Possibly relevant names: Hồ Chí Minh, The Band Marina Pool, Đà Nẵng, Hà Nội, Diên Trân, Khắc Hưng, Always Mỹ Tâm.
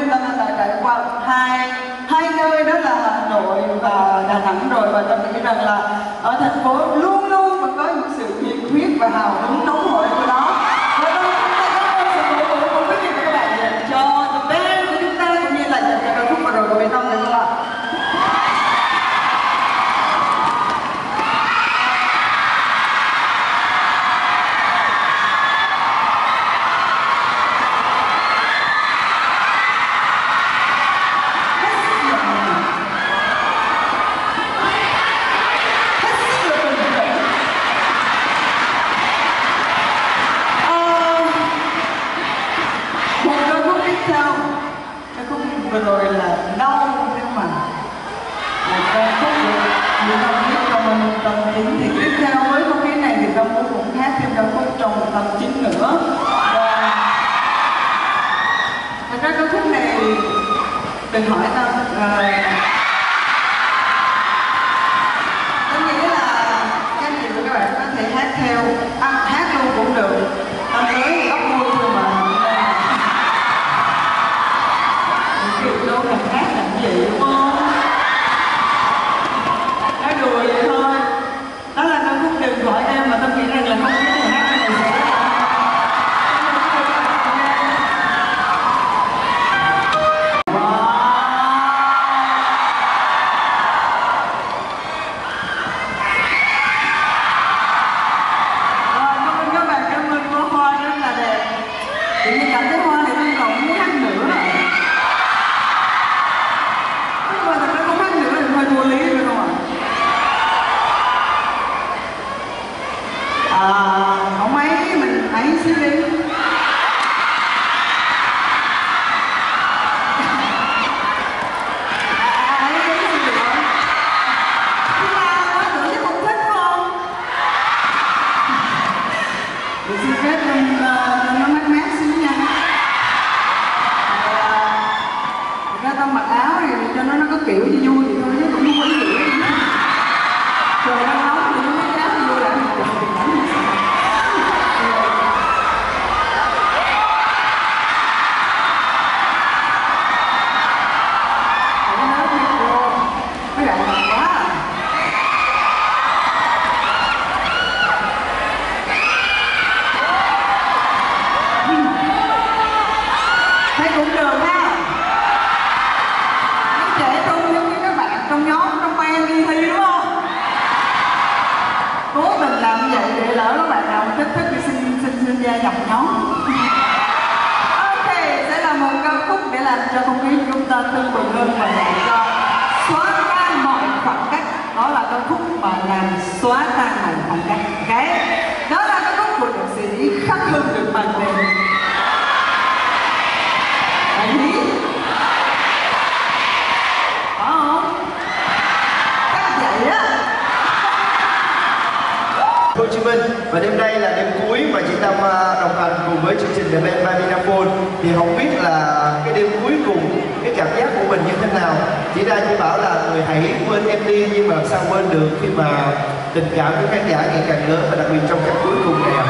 chúng ta đã trải qua hai nơi, đó là Hà Nội và Đà Nẵng rồi, và tôi nghĩ rằng là ở thành phố luôn luôn mà có những sự nhiệt huyết và hào hứng nóng hổi của nó. Và tôi xin cảm ơn sự cổ vũ của quý vị và các bạn dành cho The Band của chúng ta, cũng như là dành cho ca khúc vừa rồi của Việt Nam này không ạ? Vừa rồi là đau nhưng mà một ca khúc được tâm huyết trong tâm chính. Thì tiếp theo với không khí này thì Tâm cũng hát thêm ca khúc trong tâm chính nữa. Và cái ca khúc này đừng hỏi Tâm, tôi nghĩ là các chị và các bạn có thể hát theo, hát luôn cũng được. Tâm tới góc vui thôi mà. Hát làm gì đúng không? Nói đùa vậy thôi. Đó là ca khúc Đừng Gọi Em mà tôi nghĩ rằng là không biết hát này sẽ wow. Cảm ơn các bạn, cảm ơn cô Hoa rất là đẹp. Tự nhiên cảm thấy Hoa thì không còn muốn hát nữa rồi. Không ấy mình ấy xíu đi. Ấy xíu đi. Nhưng mà nói tưởng chứ cũng thích không? Mình xin phép mình nó mát xíu nha. Thực ra tao mặc áo thì cho nó có kiểu gì vui vậy thôi chứ cũng không có ý nghĩa gì hết. Trời ơi, gia nhập nhóm. Ok, sẽ là một ca khúc để làm cho không khí chúng ta tươi vui hơn và để cho xóa tan mọi khoảng cách. Đó là ca khúc mà làm xóa tan mọi khoảng cách. Cái đó là ca khúc của nhạc sĩ Khắc Hưng được bàn về. Đấy. Có không? Các vậy á. Hồ Chí Minh, và đêm nay là đêm cuối mà chị Tâm đồng hành cùng với chương trình The Band Marina Pool. Thì không biết là cái đêm cuối cùng cái cảm giác của mình như thế nào. Chị ra chỉ bảo là người hãy quên em đi, nhưng mà sao quên được khi mà tình cảm của khán giả ngày càng lớn, và đặc biệt trong các cuối cùng này.